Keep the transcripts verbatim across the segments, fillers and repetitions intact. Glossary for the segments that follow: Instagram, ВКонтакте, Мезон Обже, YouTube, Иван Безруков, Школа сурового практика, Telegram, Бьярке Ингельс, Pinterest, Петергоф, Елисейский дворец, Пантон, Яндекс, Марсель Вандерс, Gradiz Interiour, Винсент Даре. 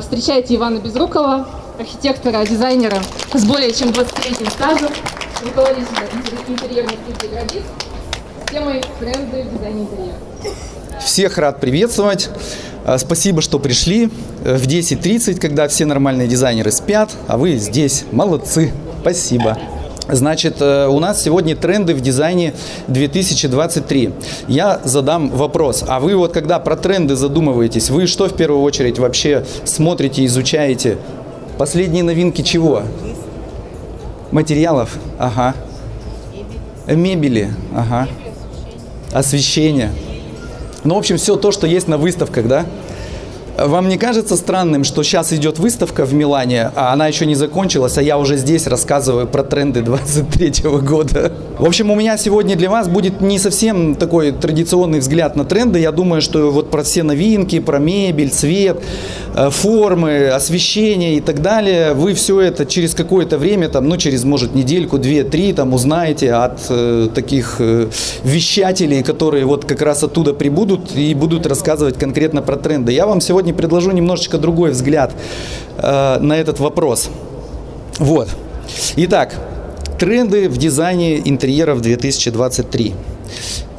Встречайте Ивана Безрукова, архитектора, дизайнера с более чем двадцатилетним стажем, руководителя интерьерной студии «Градиз» с темой «Тренды в дизайне интерьера». Всех рад приветствовать. Спасибо, что пришли в десять тридцать, когда все нормальные дизайнеры спят, а вы здесь. Молодцы. Спасибо. Значит, у нас сегодня тренды в дизайне две тысячи двадцать три. Я задам вопрос. А вы вот когда про тренды задумываетесь, вы что в первую очередь вообще смотрите, изучаете? Последние новинки чего? Материалов? Ага. Мебели? Ага. Освещение? Ну, в общем, все то, что есть на выставках, да? Вам не кажется странным, что сейчас идет выставка в Милане, а она еще не закончилась, а я уже здесь рассказываю про тренды двадцать третьего года? В общем, у меня сегодня для вас будет не совсем такой традиционный взгляд на тренды. Я думаю, что вот про все новинки, про мебель, цвет, формы, освещение и так далее, вы все это через какое-то время, там, ну, через, может, недельку, две, три, там, узнаете от э, таких э, вещателей, которые вот как раз оттуда прибудут и будут рассказывать конкретно про тренды. Я вам сегодня Сегодня предложу немножечко другой взгляд э, на этот вопрос. Вот. Итак, тренды в дизайне интерьеров две тысячи двадцать три.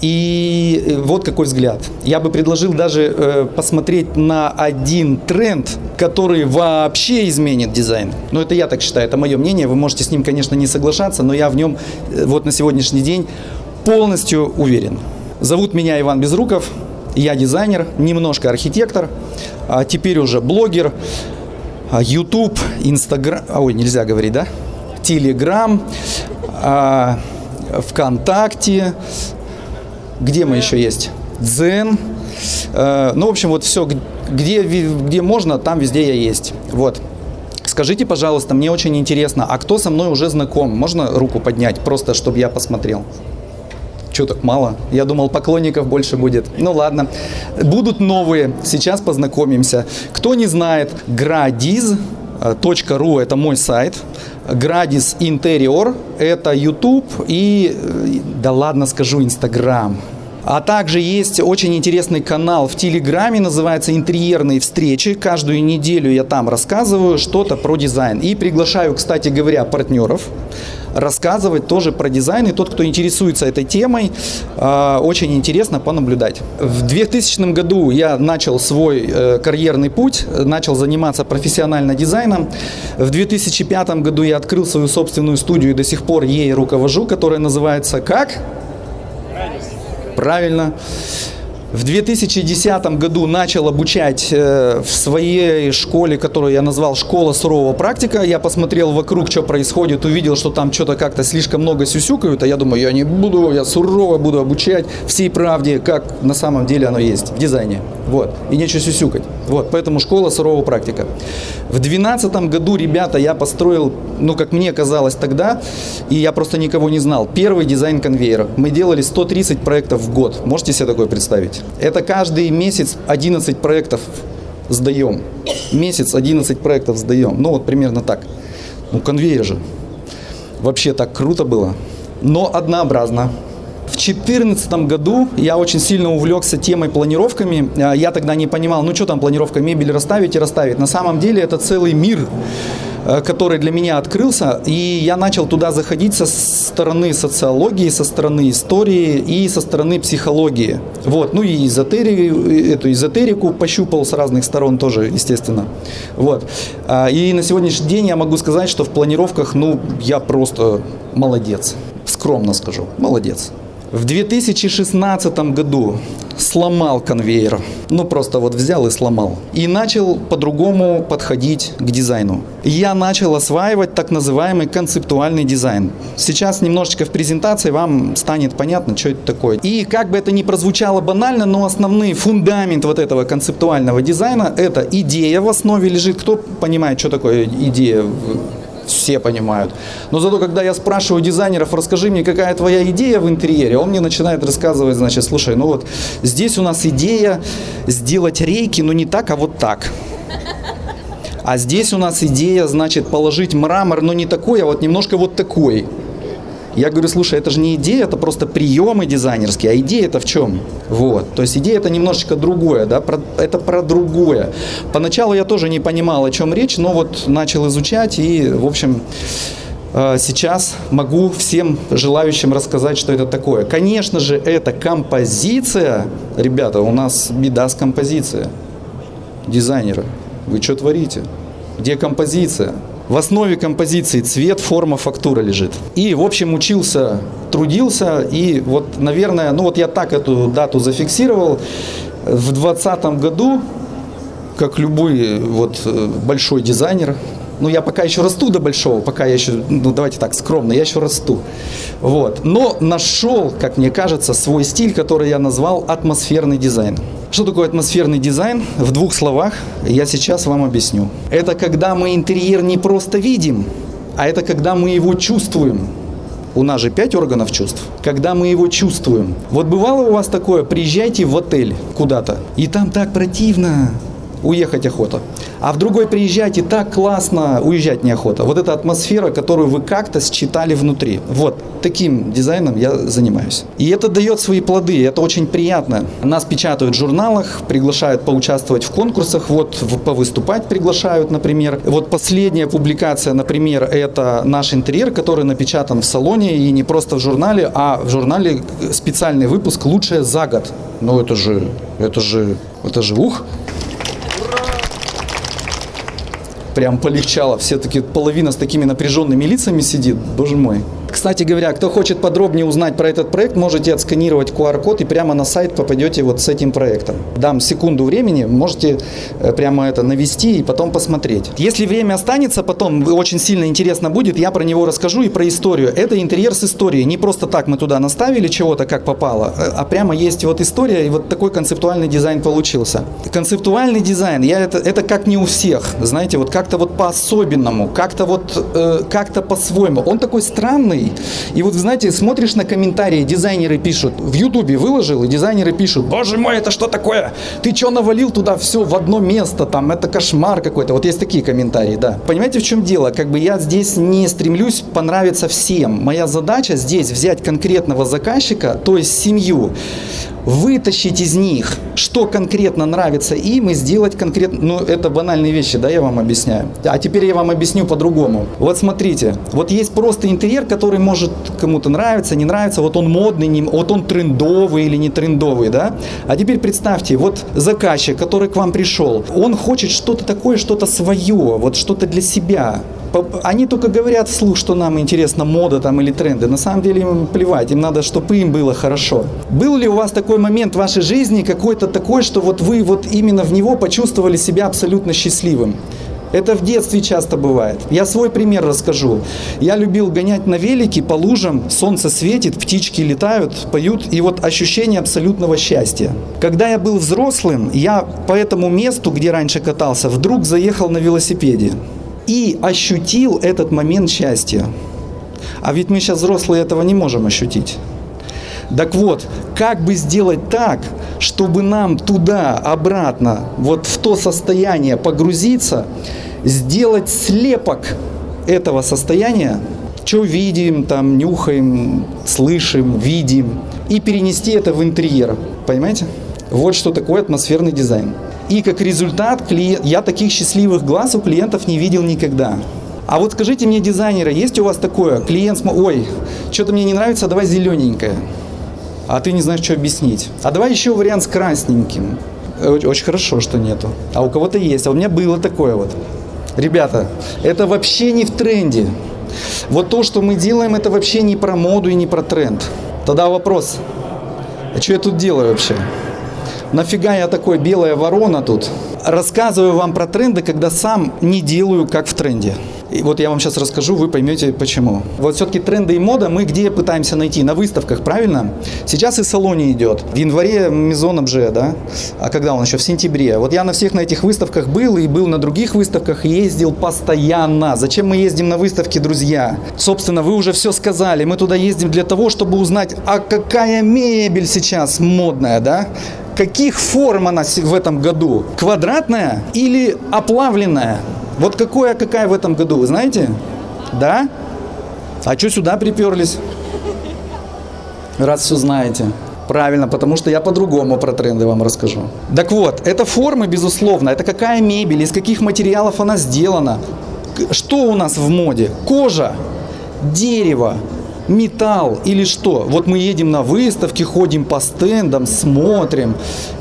И вот какой взгляд. Я бы предложил даже э, посмотреть на один тренд, который вообще изменит дизайн. Но это я так считаю, это мое мнение. Вы можете с ним, конечно, не соглашаться, но я в нем э, вот на сегодняшний день полностью уверен. Зовут меня Иван Безруков. Я дизайнер, немножко архитектор, а теперь уже блогер, YouTube, Instagram, ой, нельзя говорить, да? Telegram, а, ВКонтакте, где мы еще есть? Дзен. А, ну, в общем, вот все, где, где можно, там везде я есть. Вот. Скажите, пожалуйста, мне очень интересно, а кто со мной уже знаком? Можно руку поднять, просто чтобы я посмотрел? Чего так мало? Я думал, поклонников больше будет. Ну ладно. Будут новые. Сейчас познакомимся. Кто не знает, градиз точка ру – это мой сайт. Gradiz Interiour – это YouTube и, да ладно, скажу, Instagram. А также есть очень интересный канал в Телеграме, называется «Интерьерные встречи». Каждую неделю я там рассказываю что-то про дизайн. И приглашаю, кстати говоря, партнеров рассказывать тоже про дизайн. И тот, кто интересуется этой темой, очень интересно понаблюдать. В двухтысячном году я начал свой карьерный путь, начал заниматься профессионально дизайном. В две тысячи пятом году я открыл свою собственную студию и до сих пор ей руковожу, которая называется «Как?». Правильно. В две тысячи десятом году начал обучать в своей школе, которую я назвал «Школа сурового практика». Я посмотрел вокруг, что происходит, увидел, что там что-то как-то слишком много сюсюкают, а я думаю, я не буду, я сурово буду обучать всей правде, как на самом деле оно есть в дизайне. Вот. И нечего сюсюкать. Вот. Поэтому «Школа сурового практика». В две тысячи двенадцатом году, ребята, я построил, ну, как мне казалось тогда, и я просто никого не знал, первый дизайн конвейера. Мы делали сто тридцать проектов в год. Можете себе такое представить? Это каждый месяц одиннадцать проектов сдаем. Месяц одиннадцать проектов сдаем. Ну, вот примерно так. Ну, конвейер же. Вообще так круто было. Но однообразно. В две тысячи четырнадцатом году я очень сильно увлекся темой планировками. Я тогда не понимал, ну, что там планировка, мебель расставить и расставить. На самом деле это целый мир, который для меня открылся, и я начал туда заходить со стороны социологии, со стороны истории и со стороны психологии. Вот. Ну и эзотерию, эту эзотерику пощупал с разных сторон тоже, естественно. Вот. И на сегодняшний день я могу сказать, что в планировках, ну, я просто молодец. Скромно скажу, молодец. В две тысячи шестнадцатом году сломал конвейер, ну просто вот взял и сломал, и начал по-другому подходить к дизайну. Я начал осваивать так называемый концептуальный дизайн. Сейчас немножечко в презентации вам станет понятно, что это такое. И как бы это ни прозвучало банально, но основной фундамент вот этого концептуального дизайна – это идея в основе лежит. Кто понимает, что такое идея? Все понимают. Но зато, когда я спрашиваю дизайнеров, расскажи мне, какая твоя идея в интерьере, он мне начинает рассказывать, значит, слушай, ну вот здесь у нас идея сделать рейки, но не так, а вот так. А здесь у нас идея, значит, положить мрамор, но не такой, а вот немножко вот такой. Я говорю, слушай, это же не идея, это просто приемы дизайнерские, а идея-то в чем? Вот, то есть идея это немножечко другое, да, про, это про другое. Поначалу я тоже не понимал, о чем речь, но вот начал изучать и, в общем, сейчас могу всем желающим рассказать, что это такое. Конечно же, это композиция. Ребята, у нас беда с композицией. Дизайнеры, вы что творите? Где композиция? В основе композиции цвет, форма, фактура лежит. И, в общем, учился, трудился. И вот, наверное, ну вот я так эту дату зафиксировал. В двадцатом году, как любой вот большой дизайнер, ну я пока еще расту до большого, пока я еще, ну давайте так, скромно, я еще расту. Вот. Но нашел, как мне кажется, свой стиль, который я назвал атмосферный дизайн. Что такое атмосферный дизайн? В двух словах я сейчас вам объясню. Это когда мы интерьер не просто видим, а это когда мы его чувствуем. У нас же пять органов чувств. Когда мы его чувствуем. Вот бывало у вас такое, приезжайте в отель куда-то, и там так противно, уехать охота. А в другой приезжайте, так классно, уезжать неохота. Вот эта атмосфера, которую вы как-то считали внутри. Вот таким дизайном я занимаюсь. И это дает свои плоды, это очень приятно. Нас печатают в журналах, приглашают поучаствовать в конкурсах, вот повыступать приглашают, например. Вот последняя публикация, например, это наш интерьер, который напечатан в салоне и не просто в журнале, а в журнале специальный выпуск «Лучшее за год». Ну это же, это же, это же ух! Прям полегчало, все-таки половина с такими напряженными лицами сидит, боже мой. Кстати говоря, кто хочет подробнее узнать про этот проект, можете отсканировать ку ар код и прямо на сайт попадете вот с этим проектом. Дам секунду времени, можете прямо это навести и потом посмотреть. Если время останется, потом очень сильно интересно будет, я про него расскажу и про историю. Это интерьер с историей, не просто так мы туда наставили чего-то как попало, а прямо есть вот история и вот такой концептуальный дизайн получился. Концептуальный дизайн, я это, это как не у всех, знаете, вот как-то вот по-особенному, как-то вот э, как-то по-своему. Он такой странный. И вот, знаете, смотришь на комментарии, дизайнеры пишут, в Ютубе выложил, и дизайнеры пишут, боже мой, это что такое? Ты что навалил туда все в одно место, там, это кошмар какой-то. Вот есть такие комментарии, да. Понимаете, в чем дело? Как бы я здесь не стремлюсь понравиться всем. Моя задача здесь взять конкретного заказчика, то есть семью, вытащить из них, что конкретно нравится им, и сделать конкретно... Ну, это банальные вещи, да, я вам объясняю. А теперь я вам объясню по-другому. Вот смотрите, вот есть просто интерьер, который может кому-то нравится, не нравится, вот он модный, не, вот он трендовый или не трендовый, да? А теперь представьте, вот заказчик, который к вам пришел, он хочет что-то такое, что-то свое, вот что-то для себя. Они только говорят вслух, что нам интересна мода там или тренды. На самом деле им плевать, им надо, чтобы им было хорошо. Был ли у вас такой момент в вашей жизни, какой-то такой, что вот вы вот именно в него почувствовали себя абсолютно счастливым? Это в детстве часто бывает. Я свой пример расскажу. Я любил гонять на велике по лужам, солнце светит, птички летают, поют, и вот ощущение абсолютного счастья. Когда я был взрослым, я по этому месту, где раньше катался, вдруг заехал на велосипеде и ощутил этот момент счастья. А ведь мы сейчас взрослые этого не можем ощутить. Так вот, как бы сделать так, чтобы нам туда, обратно, вот в то состояние погрузиться, сделать слепок этого состояния, что видим, там, нюхаем, слышим, видим, и перенести это в интерьер, понимаете? Вот что такое атмосферный дизайн. И как результат, клиент, я таких счастливых глаз у клиентов не видел никогда. А вот скажите мне, дизайнеры, есть у вас такое? Клиент, ой, что-то мне не нравится, давай зелененькое. А ты не знаешь, что объяснить. А давай еще вариант с красненьким. Очень хорошо, что нету. А у кого-то есть. А у меня было такое вот. Ребята, это вообще не в тренде. Вот то, что мы делаем, это вообще не про моду и не про тренд. Тогда вопрос. А что я тут делаю вообще? Нафига я такой белая ворона тут? Рассказываю вам про тренды, когда сам не делаю, как в тренде. И вот я вам сейчас расскажу, вы поймете почему. Вот все-таки тренды и мода мы где пытаемся найти? На выставках, правильно? Сейчас и в салоне идет. В январе Мезон Обже, да? А когда он еще? В сентябре. Вот я на всех на этих выставках был и был на других выставках, ездил постоянно. Зачем мы ездим на выставки, друзья? Собственно, вы уже все сказали. Мы туда ездим для того, чтобы узнать, а какая мебель сейчас модная, да? Каких форм она в этом году? Квадратная или оплавленная? Вот какая, какая в этом году, вы знаете? Да? А что сюда приперлись? раз все знаете. Правильно, потому что я по-другому про тренды вам расскажу. Так вот, это формы, безусловно, это какая мебель, из каких материалов она сделана. Что у нас в моде? Кожа, дерево, металл или что? Вот мы едем на выставки, ходим по стендам, смотрим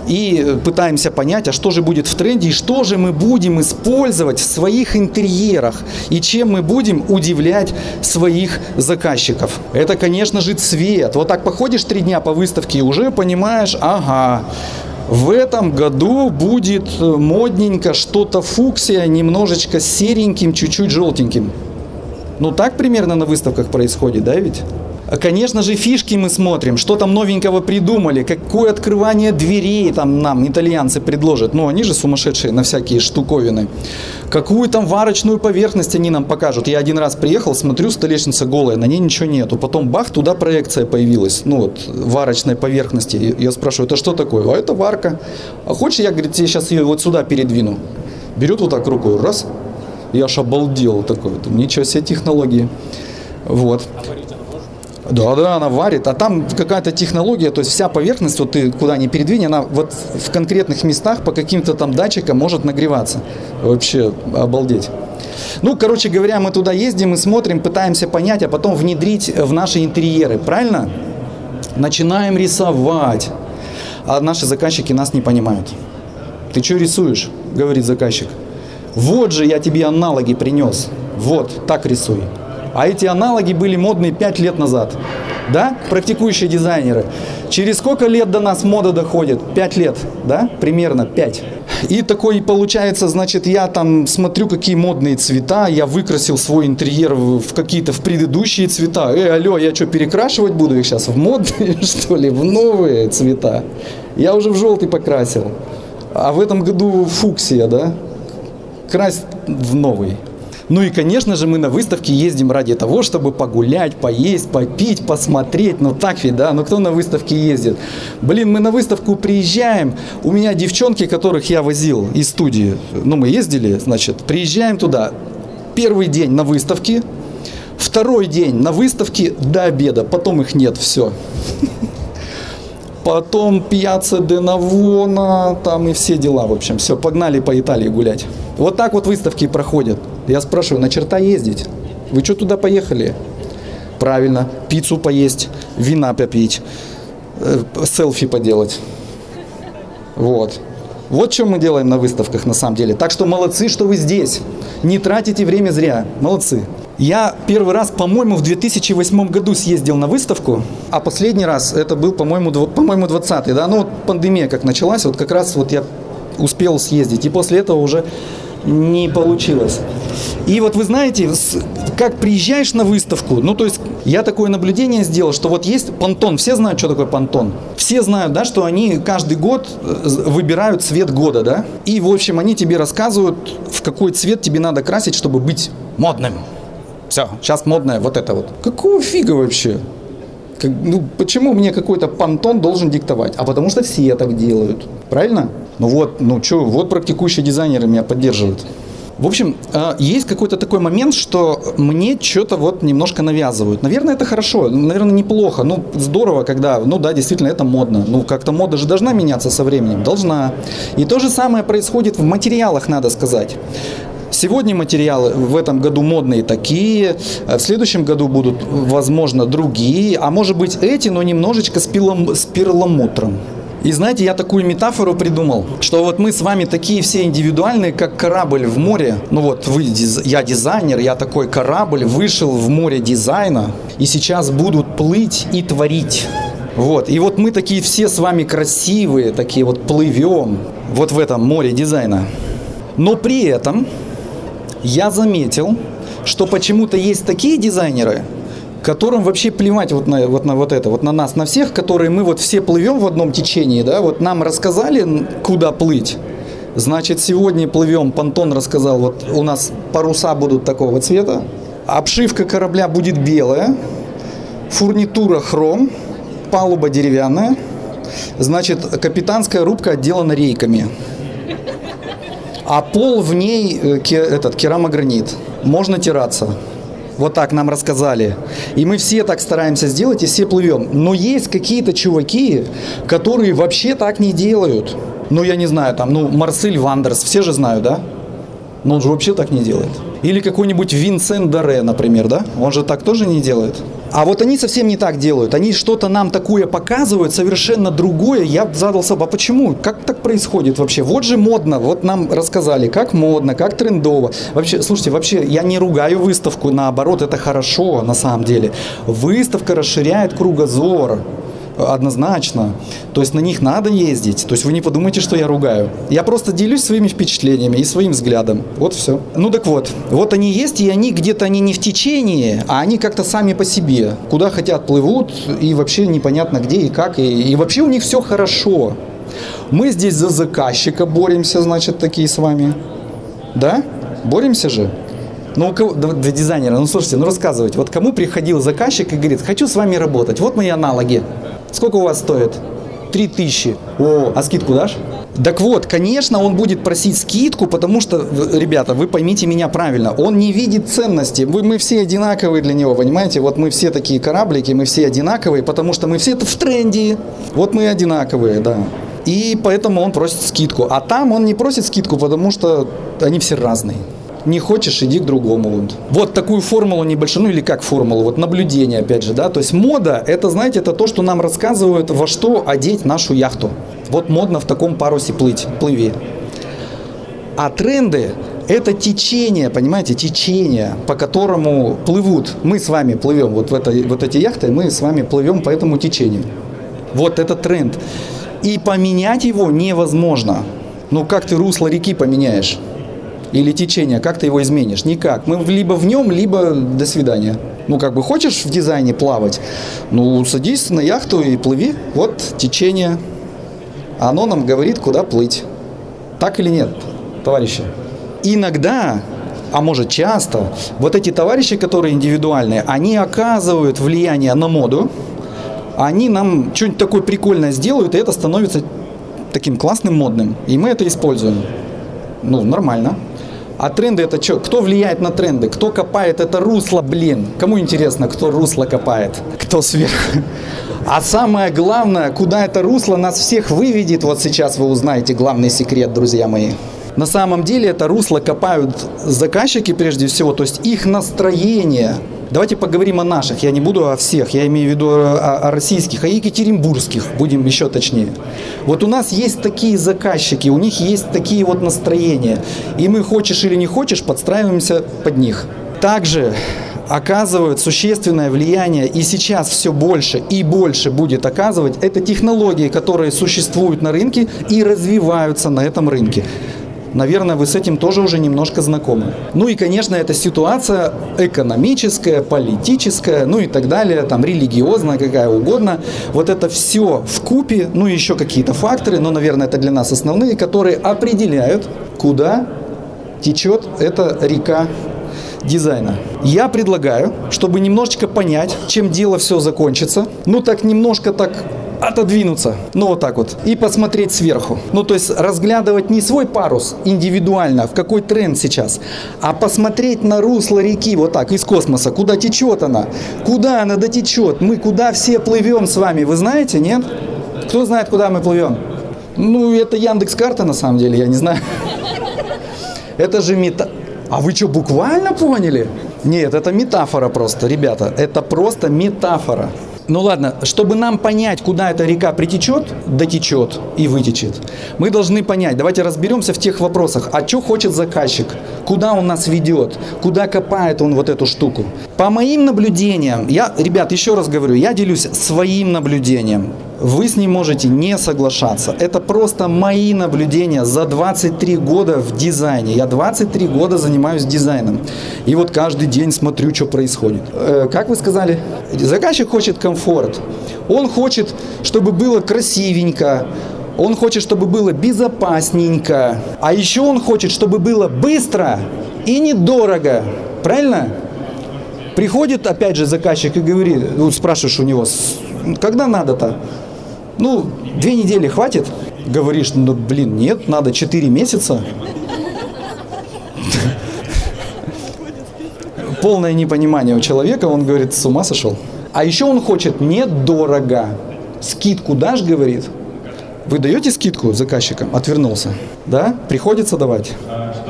и пытаемся понять, а что же будет в тренде и что же мы будем использовать в своих интерьерах и чем мы будем удивлять своих заказчиков. Это, конечно же, цвет. Вот так походишь три дня по выставке и уже понимаешь, ага, в этом году будет модненько что-то фуксия, немножечко сереньким, чуть-чуть желтеньким. Ну, так примерно на выставках происходит, да ведь? Конечно же, фишки мы смотрим, что там новенького придумали, какое открывание дверей там нам итальянцы предложат. Ну, они же сумасшедшие на всякие штуковины. Какую там варочную поверхность они нам покажут. Я один раз приехал, смотрю, столешница голая, на ней ничего нету. Потом бах, туда проекция появилась, ну вот, варочной поверхности. Я спрашиваю, это что такое? А это варка. А хочешь, я, говорит, тебе сейчас ее вот сюда передвину? Берет вот так рукой, раз. Я аж обалдел такой, ничего себе технологии. Вот. А варить она может? Да, да, она варит. А там какая-то технология, то есть вся поверхность, вот ты куда ни передвинь, она вот в конкретных местах по каким-то там датчикам может нагреваться. Вообще обалдеть. Ну, короче говоря, мы туда ездим и смотрим, пытаемся понять, а потом внедрить в наши интерьеры. Правильно? Начинаем рисовать. А наши заказчики нас не понимают. Ты что рисуешь? Говорит заказчик. Вот же я тебе аналоги принес. Вот, так рисуй. А эти аналоги были модны пять лет назад. Да, практикующие дизайнеры. Через сколько лет до нас мода доходит? пять лет, да? Примерно пять. И такой получается, значит, я там смотрю, какие модные цвета. Я выкрасил свой интерьер в какие-то в предыдущие цвета. Эй, алло, я что, перекрашивать буду их сейчас в модные, что ли? В новые цвета? Я уже в желтый покрасил. А в этом году фуксия, да? Красть в новый. Ну и, конечно же, мы на выставке ездим ради того, чтобы погулять, поесть, попить, посмотреть. Ну так ведь, да? Ну кто на выставке ездит? Блин, мы на выставку приезжаем. У меня девчонки, которых я возил из студии, ну мы ездили, значит, приезжаем туда. Первый день на выставке, второй день на выставке до обеда, потом их нет, все. Потом пьяца де Навона, там и все дела, в общем. Все, погнали по Италии гулять. Вот так вот выставки проходят. Я спрашиваю, на черта ездить? Вы что туда поехали? Правильно, пиццу поесть, вина попить, э, селфи поделать. Вот. Вот что мы делаем на выставках на самом деле. Так что молодцы, что вы здесь. Не тратите время зря. Молодцы. Я первый раз, по-моему, в две тысячи восьмом году съездил на выставку, а последний раз это был, по-моему, по-моему, двадцатый, да, ну вот пандемия как началась, вот как раз вот я успел съездить, и после этого уже не получилось. И вот вы знаете, как приезжаешь на выставку, ну то есть я такое наблюдение сделал, что вот есть Пантон, все знают, что такое Пантон, все знают, да, что они каждый год выбирают цвет года, да, и в общем они тебе рассказывают, в какой цвет тебе надо красить, чтобы быть модным. Все, сейчас модное вот это вот. Какого фига вообще? Как, ну, почему мне какой-то Пантон должен диктовать? А потому что все так делают. Правильно? Ну вот, ну что, вот практикующие дизайнеры меня поддерживают. В общем, есть какой-то такой момент, что мне что-то вот немножко навязывают. Наверное, это хорошо, наверное, неплохо. Ну, здорово, когда, ну да, действительно, это модно. Ну, как-то мода же должна меняться со временем. Должна. И то же самое происходит в материалах, надо сказать. Сегодня материалы в этом году модные такие, в следующем году будут, возможно, другие, а может быть эти, но немножечко с перламутром. И знаете, я такую метафору придумал, что вот мы с вами такие все индивидуальные, как корабль в море. Ну вот вы, я дизайнер, я такой корабль, вышел в море дизайна и сейчас будут плыть и творить. Вот, и вот мы такие все с вами красивые, такие вот плывем вот в этом море дизайна. Но при этом... Я заметил, что почему-то есть такие дизайнеры, которым вообще плевать вот на, вот на вот это, вот на нас, на всех, которые мы вот все плывем в одном течении, да, вот нам рассказали, куда плыть, значит, сегодня плывем, Пантон рассказал, вот у нас паруса будут такого цвета, обшивка корабля будет белая, фурнитура хром, палуба деревянная, значит, капитанская рубка отделана рейками. А пол в ней этот керамогранит. Можно тираться. Вот так нам рассказали. И мы все так стараемся сделать, и все плывем. Но есть какие-то чуваки, которые вообще так не делают. Ну, я не знаю, там, ну, Марсель Вандерс, все же знают, да? Но он же вообще так не делает. Или какой-нибудь Винсент Даре, например, да? Он же так тоже не делает. А вот они совсем не так делают. Они что-то нам такое показывают, совершенно другое. Я задался, а почему? Как так происходит вообще? Вот же модно. Вот нам рассказали, как модно, как трендово. Вообще, слушайте, вообще я не ругаю выставку. Наоборот, это хорошо на самом деле. Выставка расширяет кругозор. Однозначно. То есть на них надо ездить. То есть вы не подумайте, что я ругаю. Я просто делюсь своими впечатлениями и своим взглядом. Вот все. Ну так вот. Вот они есть, и они где-то они не в течении, а они как-то сами по себе. Куда хотят плывут, и вообще непонятно где и как. И, и вообще у них все хорошо. Мы здесь за заказчика боремся, значит, такие с вами. Да? Боремся же? Ну, у кого, для дизайнера, ну слушайте, ну рассказывайте. Вот кому приходил заказчик и говорит, хочу с вами работать. Вот мои аналоги. Сколько у вас стоит? три тысячи. О, а скидку дашь? Так вот, конечно, он будет просить скидку, потому что, ребята, вы поймите меня правильно, он не видит ценности. Вы, мы все одинаковые для него, понимаете? Вот мы все такие кораблики, мы все одинаковые, потому что мы все в тренде. Вот мы одинаковые, да. И поэтому он просит скидку. А там он не просит скидку, потому что они все разные. Не хочешь, иди к другому. Вот такую формулу небольшую, ну или как формулу, вот наблюдение опять же, да, то есть мода, это, знаете, это то, что нам рассказывают, во что одеть нашу яхту. Вот модно в таком парусе плыть, плыви. А тренды, это течение, понимаете, течение, по которому плывут. Мы с вами плывем, вот, в это, вот эти яхты, мы с вами плывем по этому течению. Вот это тренд. И поменять его невозможно. Ну как ты русло реки поменяешь? Или течение, как ты его изменишь? Никак. Мы либо в нем, либо до свидания. Ну, как бы хочешь в дизайне плавать, ну, садись на яхту и плыви. Вот течение. Оно нам говорит, куда плыть. Так или нет, товарищи? Иногда, а может часто, вот эти товарищи, которые индивидуальные, они оказывают влияние на моду. Они нам что-нибудь такое прикольное сделают, и это становится таким классным, модным. И мы это используем. Ну, нормально. А тренды это что? Кто влияет на тренды? Кто копает это русло, блин? Кому интересно, кто русло копает? Кто сверху? А самое главное, куда это русло нас всех выведет, вот сейчас вы узнаете главный секрет, друзья мои. На самом деле это русло копают заказчики прежде всего, то есть их настроение. Давайте поговорим о наших, я не буду о всех, я имею в виду о, о российских, о екатеринбургских, будем еще точнее. Вот у нас есть такие заказчики, у них есть такие вот настроения, и мы, хочешь или не хочешь, подстраиваемся под них. Также оказывают существенное влияние, и сейчас все больше и больше будет оказывать, это технологии, которые существуют на рынке и развиваются на этом рынке. Наверное, вы с этим тоже уже немножко знакомы. Ну и, конечно, это ситуация экономическая, политическая, ну и так далее, там, религиозная, какая угодно. Вот это все вкупе, ну и еще какие-то факторы, но, наверное, это для нас основные, которые определяют, куда течет эта река дизайна. Я предлагаю, чтобы немножечко понять, чем дело все закончится, ну так немножко так... отодвинуться, ну вот так вот, и посмотреть сверху. Ну то есть разглядывать не свой парус индивидуально, в какой тренд сейчас, а посмотреть на русло реки вот так, из космоса, куда течет она, куда она дотечет, мы куда все плывем с вами, вы знаете, нет? Кто знает, куда мы плывем? Ну это Яндекс.Карта на самом деле, я не знаю. Это же мета... А вы что, буквально поняли? Нет, это метафора просто, ребята, это просто метафора. Ну ладно, чтобы нам понять, куда эта река притечет, дотечет и вытечет, мы должны понять, давайте разберемся в тех вопросах, а что хочет заказчик, куда он нас ведет, куда копает он вот эту штуку. По моим наблюдениям, я, ребят, еще раз говорю, я делюсь своим наблюдением, вы с ним можете не соглашаться, это просто мои наблюдения за двадцать три года в дизайне, я двадцать три года занимаюсь дизайном, и вот каждый день смотрю, что происходит. Э, как вы сказали, заказчик хочет кому? Комфорт. Он хочет, чтобы было красивенько, он хочет, чтобы было безопасненько, а еще он хочет, чтобы было быстро и недорого. Правильно? Приходит опять же заказчик и говорит, ну, спрашиваешь у него, когда надо-то? Ну, две недели хватит? Говоришь, ну блин, нет, надо четыре месяца. полное непонимание у человека, он говорит, с ума сошел. А еще он хочет недорого. Скидку дашь, говорит. Вы даете скидку заказчикам? Отвернулся. Да? Приходится давать.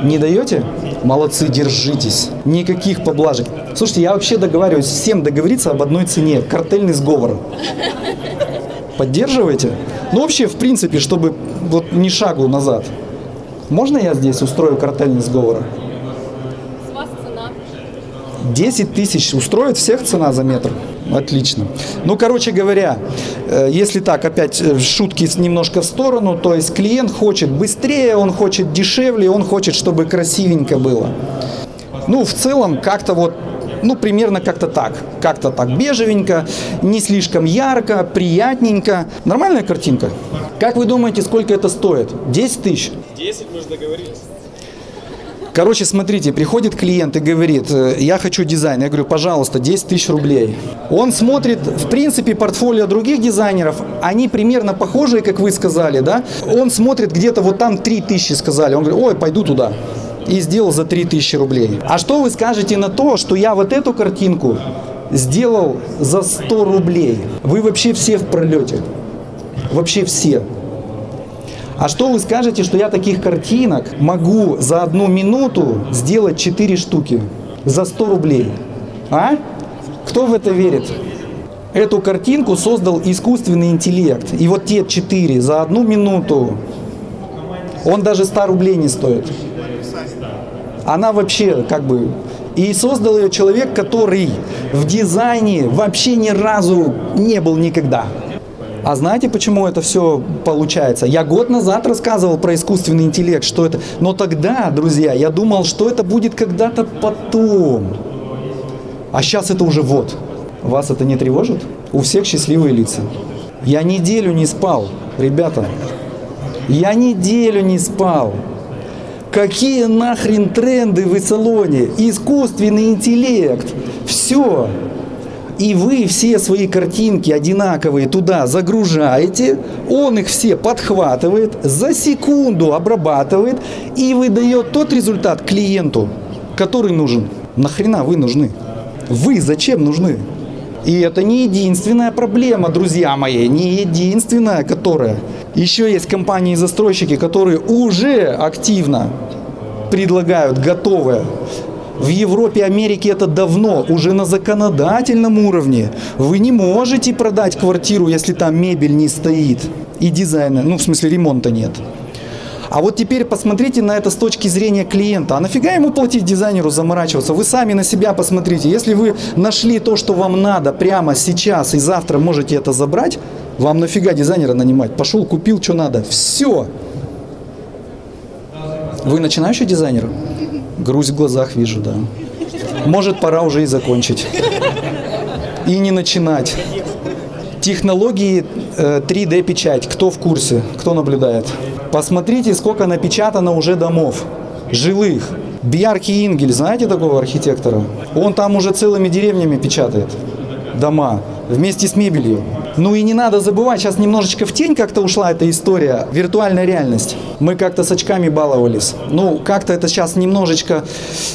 Не даете? Молодцы, держитесь. Никаких поблажек. Слушайте, я вообще договариваюсь, всем договориться об одной цене. Картельный сговор. Поддерживаете? Ну вообще, в принципе, чтобы вот ни шагу назад. Можно я здесь устрою картельный сговор? С вас цена. десять тысяч устроит всех цена за метр. Отлично. Ну, короче говоря, если так, опять шутки немножко в сторону, то есть клиент хочет быстрее, он хочет дешевле, он хочет, чтобы красивенько было. Ну, в целом, как-то вот, ну, примерно как-то так. Как-то так бежевенько, не слишком ярко, приятненько. Нормальная картинка. Как вы думаете, сколько это стоит? десять тысяч? десять, мы же договорились. Короче, смотрите, приходит клиент и говорит, я хочу дизайн. Я говорю, пожалуйста, десять тысяч рублей. Он смотрит, в принципе, портфолио других дизайнеров, они примерно похожие, как вы сказали, да? Он смотрит, где-то вот там три тысячи сказали. Он говорит, ой, пойду туда. И сделал за три тысячи рублей. А что вы скажете на то, что я вот эту картинку сделал за сто рублей? Вы вообще все в пролете. Вообще все. А что вы скажете, что я таких картинок могу за одну минуту сделать четыре штуки за сто рублей? А? Кто в это верит? Эту картинку создал искусственный интеллект. И вот те четыре за одну минуту, он даже ста рублей не стоит. Она вообще как бы... И создал ее человек, который в дизайне вообще ни разу не был никогда. А знаете, почему это все получается? Я год назад рассказывал про искусственный интеллект, что это... Но тогда, друзья, я думал, что это будет когда-то потом. А сейчас это уже вот. Вас это не тревожит? У всех счастливые лица. Я неделю не спал, ребята. Я неделю не спал. Какие нахрен тренды в салоне? Искусственный интеллект. Все. И вы все свои картинки одинаковые туда загружаете, он их все подхватывает, за секунду обрабатывает и выдает тот результат клиенту, который нужен. Нахрена вы нужны? Вы зачем нужны? И это не единственная проблема, друзья мои, не единственная, которая. Еще есть компании-застройщики, которые уже активно предлагают готовое. В Европе, Америке это давно, уже на законодательном уровне. Вы не можете продать квартиру, если там мебель не стоит и дизайна, ну в смысле ремонта нет. А вот теперь посмотрите на это с точки зрения клиента. А нафига ему платить дизайнеру, заморачиваться? Вы сами на себя посмотрите. Если вы нашли то, что вам надо прямо сейчас и завтра можете это забрать, вам нафига дизайнера нанимать? Пошел, купил, что надо. Все. Вы начинающий дизайнер? Грусть в глазах вижу, да. Может, пора уже и закончить. И не начинать. Технологии три дэ печать. Кто в курсе? Кто наблюдает? Посмотрите, сколько напечатано уже домов. Жилых. Бьярке Ингельс, знаете такого архитектора? Он там уже целыми деревнями печатает дома. Вместе с мебелью. Ну и не надо забывать, сейчас немножечко в тень как-то ушла эта история, виртуальная реальность. Мы как-то с очками баловались. Ну, как-то это сейчас немножечко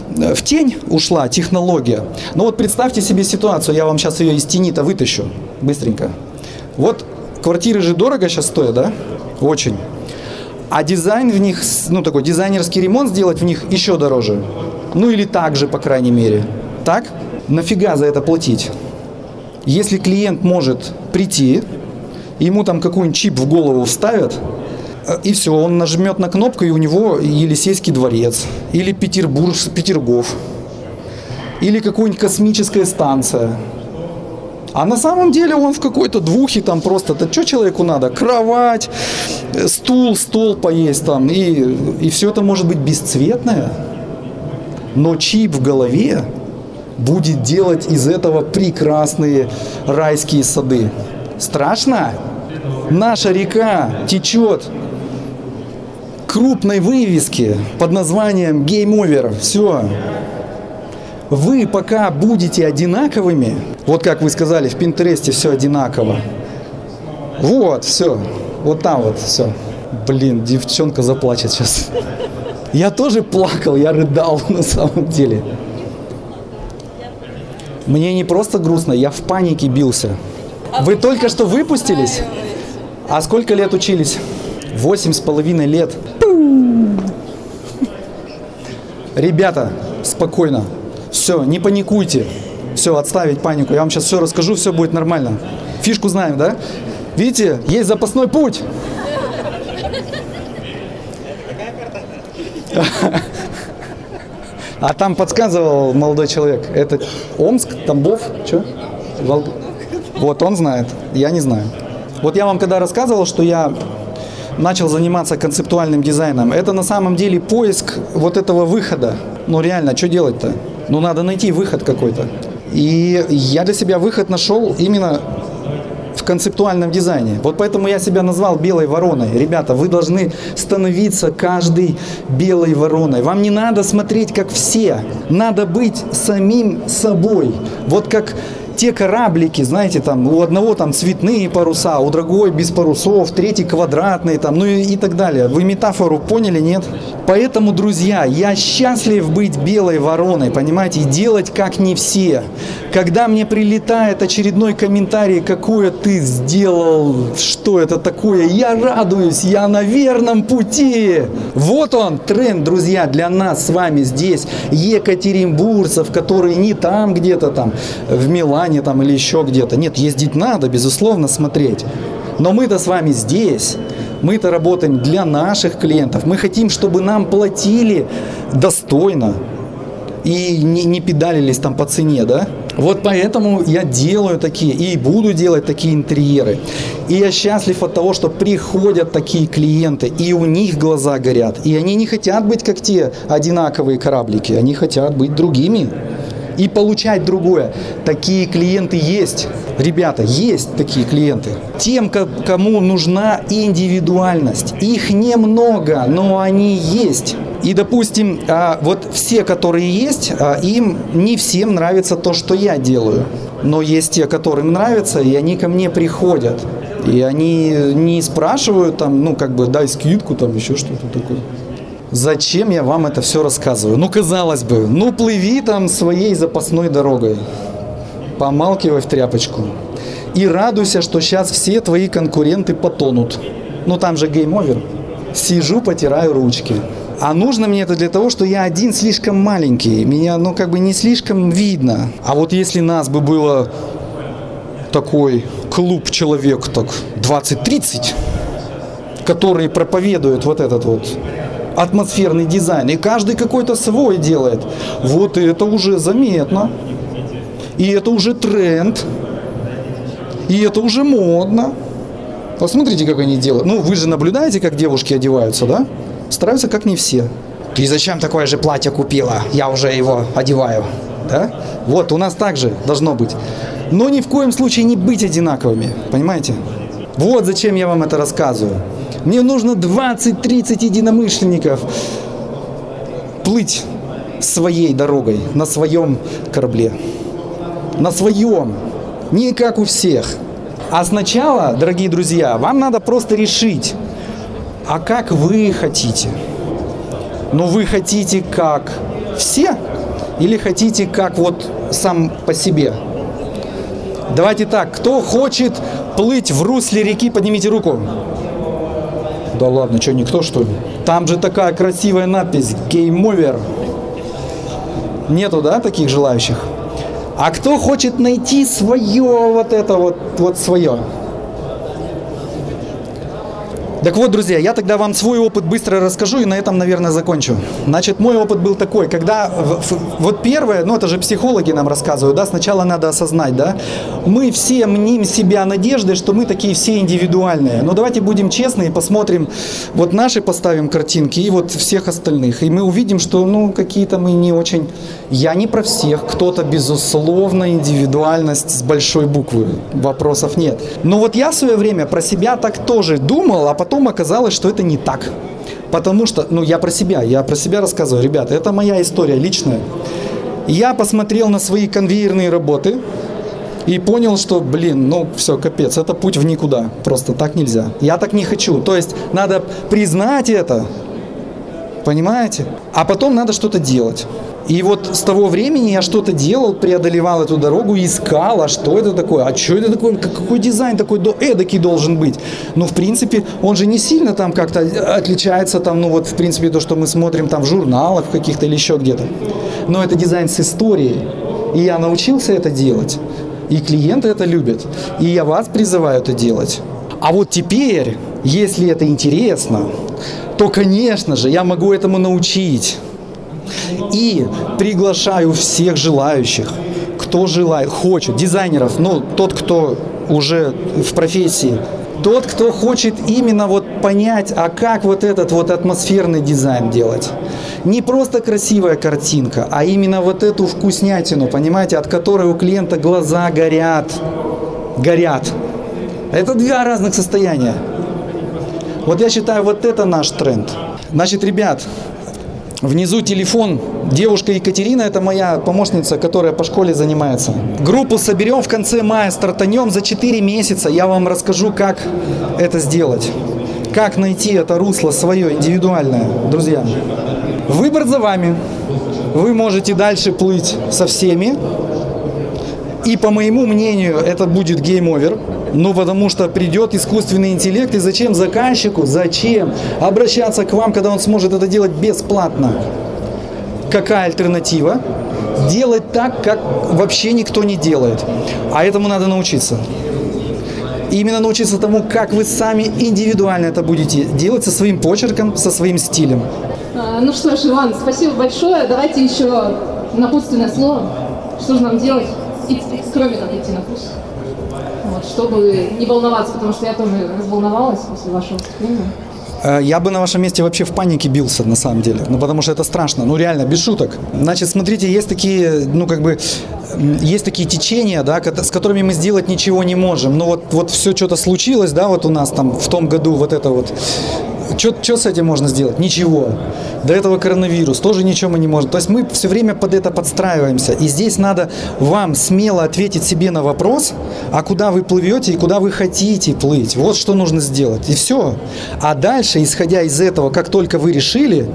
в тень ушла технология. Но вот представьте себе ситуацию, я вам сейчас ее из тени-то вытащу быстренько. Вот квартиры же дорого сейчас стоят, да? Очень. А дизайн в них, ну такой дизайнерский ремонт сделать в них еще дороже. Ну или так же, по крайней мере. Так? Нафига за это платить? Если клиент может прийти, ему там какой-нибудь чип в голову вставят, и все, он нажмет на кнопку, и у него Елисейский дворец, или Петербург, Петергоф, или какая-нибудь космическая станция. А на самом деле он в какой-то двухе там просто, да что человеку надо? Кровать, стул, стол поесть там, и, и все это может быть бесцветное, но чип в голове будет делать из этого прекрасные райские сады. Страшно? Наша река течет крупной вывески под названием гейм овер. Все. Вы пока будете одинаковыми, вот как вы сказали, в Пинтересте все одинаково. Вот, все. Вот там вот все. Блин, девчонка заплачет сейчас. Я тоже плакал, я рыдал на самом деле. Мне не просто грустно, я в панике бился. Вы только что выпустились? А сколько лет учились? Восемь с половиной лет. Ребята, спокойно. Все, не паникуйте. Все, отставить панику. Я вам сейчас все расскажу, все будет нормально. Фишку знаем, да? Видите, есть запасной путь. А там подсказывал молодой человек. Это Омск, Тамбов, что? Вол... Вот он знает, я не знаю. Вот я вам когда рассказывал, что я начал заниматься концептуальным дизайном, это на самом деле поиск вот этого выхода. Ну реально, что делать-то? Ну надо найти выход какой-то. И я для себя выход нашел именно в концептуальном дизайне. Вот поэтому я себя назвал белой вороной. Ребята, вы должны становиться каждый белой вороной. Вам не надо смотреть как все. Надо быть самим собой. Вот как те кораблики, знаете, там у одного там цветные паруса, у другой без парусов, третий квадратный, там, ну и, и так далее. Вы метафору поняли, нет? Поэтому, друзья, я счастлив быть белой вороной, понимаете, и делать как не все. Когда мне прилетает очередной комментарий, какое ты сделал, что это такое, я радуюсь, я на верном пути. Вот он, тренд, друзья, для нас с вами здесь, екатеринбурцев, которые не там где-то там, в Милане, там или еще где-то. Нет, ездить надо, безусловно, смотреть. Но мы-то с вами здесь. Мы-то работаем для наших клиентов. Мы хотим, чтобы нам платили достойно. И не, не педалились там по цене, да? Вот поэтому я делаю такие и буду делать такие интерьеры. И я счастлив от того, что приходят такие клиенты, и у них глаза горят. И они не хотят быть как те одинаковые кораблики. Они хотят быть другими. И получать другое. Такие клиенты есть. Ребята, есть такие клиенты. Тем, кому нужна индивидуальность. Их немного, но они есть. И, допустим, вот все, которые есть, им не всем нравится то, что я делаю. Но есть те, которым нравится, и они ко мне приходят. И они не спрашивают, там, ну, как бы, дай скидку, там, еще что-то такое. Зачем я вам это все рассказываю? Ну, казалось бы, ну плыви там своей запасной дорогой. Помалкивай в тряпочку. И радуйся, что сейчас все твои конкуренты потонут. Ну, там же гейм-овер. Сижу, потираю ручки. А нужно мне это для того, что я один слишком маленький. Меня, ну, как бы не слишком видно. А вот если нас бы было такой клуб человек, так, двадцать-тридцать, которые проповедуют вот этот вот... атмосферный дизайн, и каждый какой-то свой делает. Вот это уже заметно, и это уже тренд, и это уже модно. Посмотрите, как они делают. Ну, вы же наблюдаете, как девушки одеваются, да? Стараются, как не все. Ты зачем такое же платье купила? Я уже его одеваю, да? Вот, у нас также должно быть. Но ни в коем случае не быть одинаковыми, понимаете? Вот зачем я вам это рассказываю. Мне нужно двадцать-тридцать единомышленников плыть своей дорогой, на своем корабле. На своем, не как у всех. А сначала, дорогие друзья, вам надо просто решить, а как вы хотите. Но вы хотите как все или хотите как вот сам по себе? Давайте так, кто хочет плыть в русле реки, поднимите руку. Да ладно, что, никто, что ли? Там же такая красивая надпись «Game Over». Нету, да, таких желающих? А кто хочет найти свое вот это вот, вот свое? Так вот, друзья, я тогда вам свой опыт быстро расскажу и на этом, наверное, закончу. Значит, мой опыт был такой, когда, вот первое, ну это же психологи нам рассказывают, да, сначала надо осознать, да, мы все мним себя надеждой, что мы такие все индивидуальные. Но давайте будем честны и посмотрим, вот наши поставим картинки и вот всех остальных. И мы увидим, что, ну, какие-то мы не очень, я не про всех, кто-то, безусловно, индивидуальность с большой буквы, вопросов нет. Но вот я в свое время про себя так тоже думал, а потом оказалось, что это не так. Потому что, ну я про себя, я про себя рассказываю, ребята, это моя история личная. Я посмотрел на свои конвейерные работы и понял, что, блин, ну все, капец, это путь в никуда. Просто так нельзя. Я так не хочу. То есть надо признать это понимаете? А потом надо что-то делать. И вот с того времени я что-то делал, преодолевал эту дорогу, искал, а что это такое, а что это такое, какой дизайн такой эдакий должен быть. Ну, в принципе, он же не сильно там как-то отличается, там, ну вот, в принципе, то, что мы смотрим там в журналах каких-то или еще где-то. Но это дизайн с историей, и я научился это делать, и клиенты это любят, и я вас призываю это делать. А вот теперь, если это интересно, то, конечно же, я могу этому научить. И приглашаю всех желающих, кто желает, хочет, дизайнеров, ну, тот, кто уже в профессии, тот, кто хочет именно вот понять, а как вот этот вот атмосферный дизайн делать. Не просто красивая картинка, а именно вот эту вкуснятину, понимаете, от которой у клиента глаза горят, горят. Это два разных состояния. Вот я считаю, вот это наш тренд. Значит, ребят, внизу телефон. Девушка Екатерина, это моя помощница, которая по школе занимается. Группу соберем в конце мая, стартанем за четыре месяца. Я вам расскажу, как это сделать. Как найти это русло свое, индивидуальное, друзья. Выбор за вами. Вы можете дальше плыть со всеми. И по моему мнению, это будет гейм-овер. Ну, потому что придет искусственный интеллект, и зачем заказчику, зачем обращаться к вам, когда он сможет это делать бесплатно? Какая альтернатива? Делать так, как вообще никто не делает. А этому надо научиться. Именно научиться тому, как вы сами индивидуально это будете делать со своим почерком, со своим стилем. Ну что ж, Иван, спасибо большое. Давайте еще напутственное слово. Что же нам делать, кроме как идти на курс? Чтобы не волноваться, потому что я тоже разволновалась после вашего выступления. Я бы на вашем месте вообще в панике бился, на самом деле. Ну, потому что это страшно. Ну, реально, без шуток. Значит, смотрите, есть такие, ну, как бы, есть такие течения, да, с которыми мы сделать ничего не можем. Ну, вот, вот все что-то случилось, да, вот у нас там в том году вот это вот. Что с этим можно сделать? Ничего. До этого коронавирус, тоже ничего мы не можем. То есть мы все время под это подстраиваемся. И здесь надо вам смело ответить себе на вопрос, а куда вы плывете и куда вы хотите плыть. Вот что нужно сделать. И все. А дальше, исходя из этого, как только вы решили,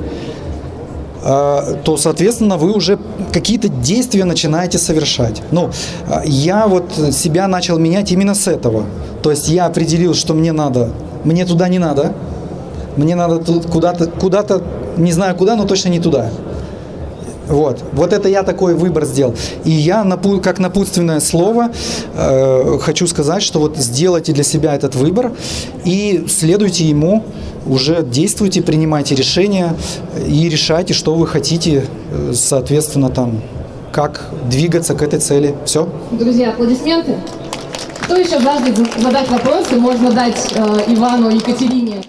то, соответственно, вы уже какие-то действия начинаете совершать. Ну, я вот себя начал менять именно с этого. То есть я определил, что мне надо, мне туда не надо. Мне надо куда-то, куда-то, не знаю куда, но точно не туда. Вот. Вот это я такой выбор сделал. И я, как напутственное слово, э, хочу сказать, что вот сделайте для себя этот выбор и следуйте ему, уже действуйте, принимайте решения и решайте, что вы хотите, соответственно, там, как двигаться к этой цели. Все. Друзья, аплодисменты. Кто еще жаждет задать вопросы, можно дать э, Ивану, Екатерине.